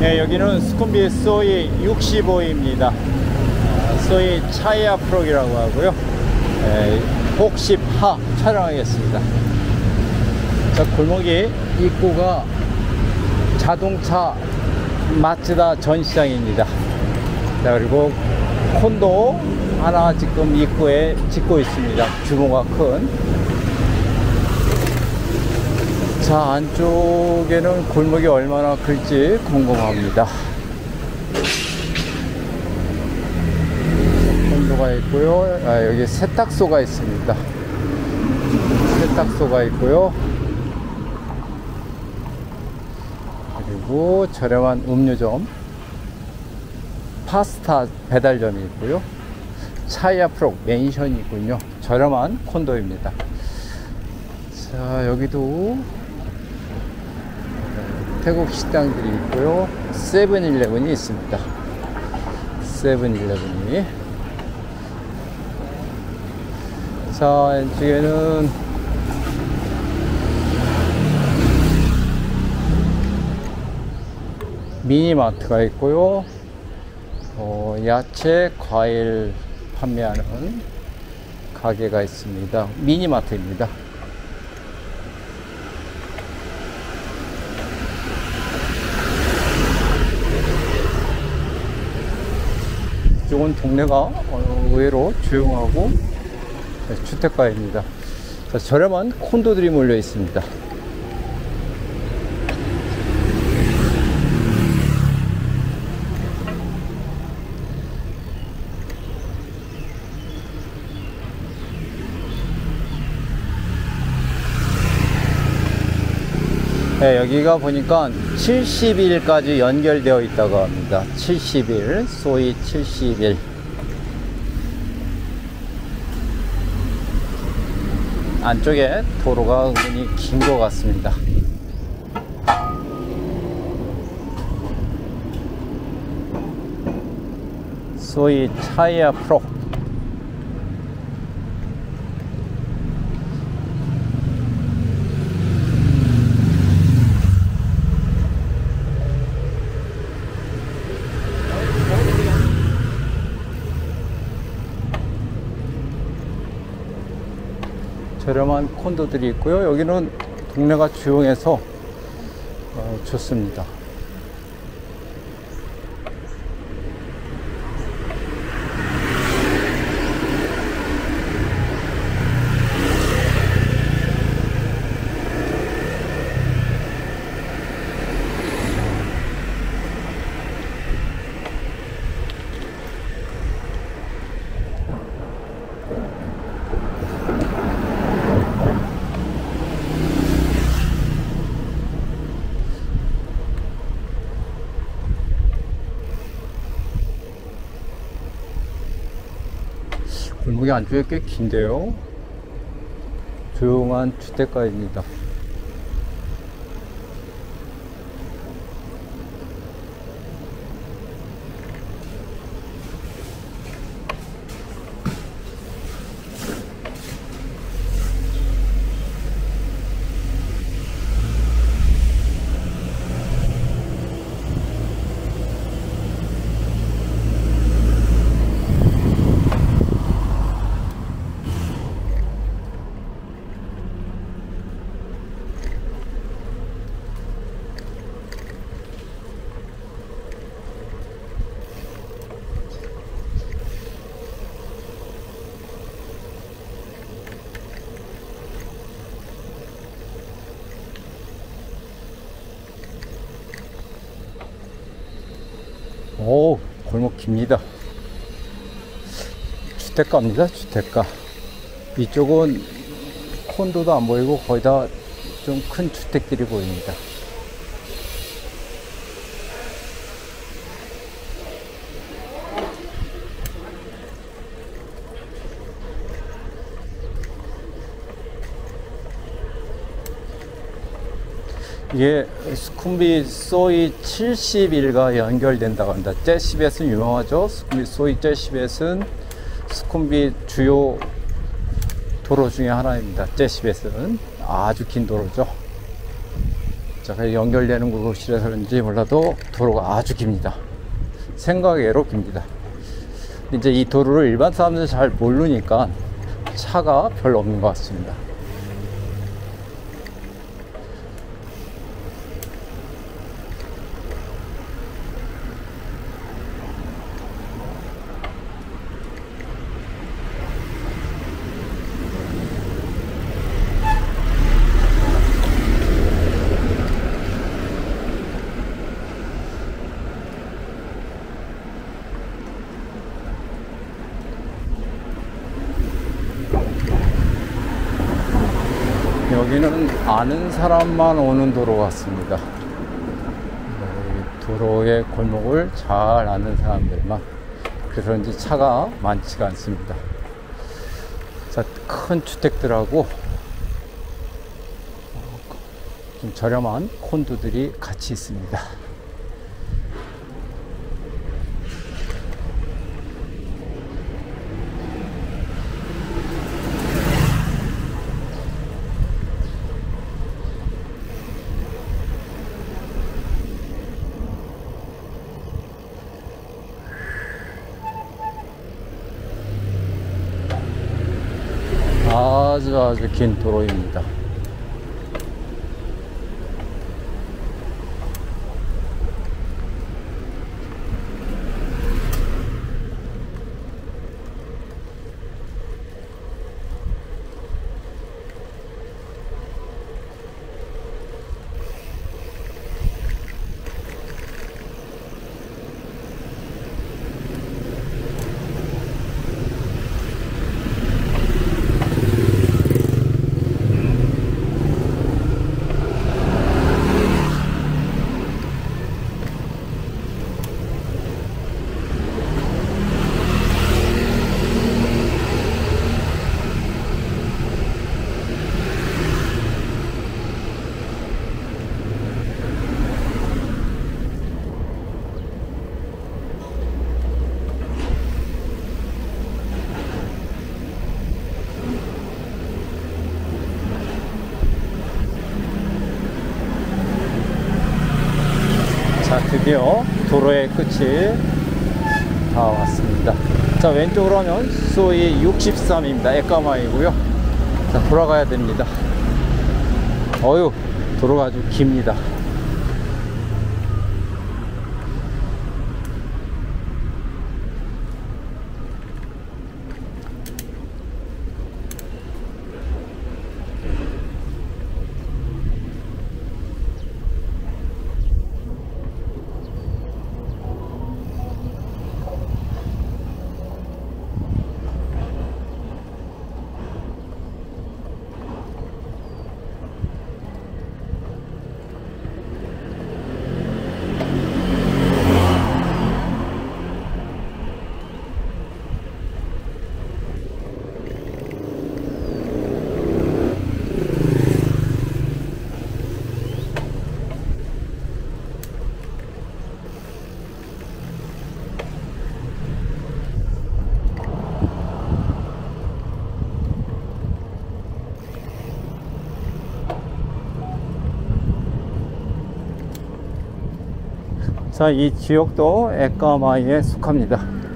네, 여기는 수쿰빗 소이 65입니다. 소이 차이아 프로이라고 하고요. 혹십하 촬영하겠습니다. 자, 골목이 입구가 자동차 마츠다 전시장입니다. 자, 그리고 콘도 하나 지금 입구에 짓고 있습니다. 규모가 큰. 자, 안쪽에는 골목이 얼마나 클지 궁금합니다. 콘도가 있고요. 아, 여기 세탁소가 있습니다. 세탁소가 있고요. 그리고 저렴한 음료점, 파스타 배달점이 있고요. 차이아프록 맨션이군요. 저렴한 콘도입니다. 자, 여기도 태국 식당들이 있고요. 세븐일레븐이 있습니다. 세븐일레븐이. 자, 왼쪽에는 미니마트가 있고요. 야채, 과일 판매하는 가게가 있습니다. 미니마트입니다. 이건 동네가 의외로 조용하고 주택가입니다. 자, 저렴한 콘도들이 몰려 있습니다. 네, 여기가 보니까 70일까지 연결되어 있다고 합니다. 70일, 소위 70일. 안쪽에 도로가 은근히 긴 것 같습니다. 소위 차이아 프로. 저렴한 콘도들이 있고요. 여기는 동네가 조용해서 좋습니다. 골목이 안쪽에 꽤 긴데요. 조용한 주택가입니다. 오, 골목 깁니다. 주택가입니다. 주택가. 이쪽은 콘도도 안 보이고 거의 다 좀 큰 주택들이 보입니다. 이게 수쿰빗 소이 70일과 연결된다고 합니다. 째시벳은 유명하죠. 수쿰빗 소이 째시벳은 수쿰빗 주요 도로 중에 하나입니다. 째시벳은 아주 긴 도로죠. 제가 연결되는 곳이라서 그런지 몰라도 도로가 아주 깁니다. 생각외로 깁니다. 이제 이 도로를 일반 사람들이 잘 모르니까 차가 별로 없는 것 같습니다. 여기는 아는 사람만 오는 도로 같습니다. 도로의 골목을 잘 아는 사람들만. 그래서 이제 차가 많지가 않습니다. 자, 큰 주택들하고 좀 저렴한 콘도들이 같이 있습니다. 아주 긴 도로입니다. 드디어 도로의 끝이 다 왔습니다. 자, 왼쪽으로 하면 소이 63입니다. 에까마이고요. 자, 돌아가야 됩니다. 어휴, 도로가 아주 깁니다. 자, 이 지역도 에까마이에 속합니다.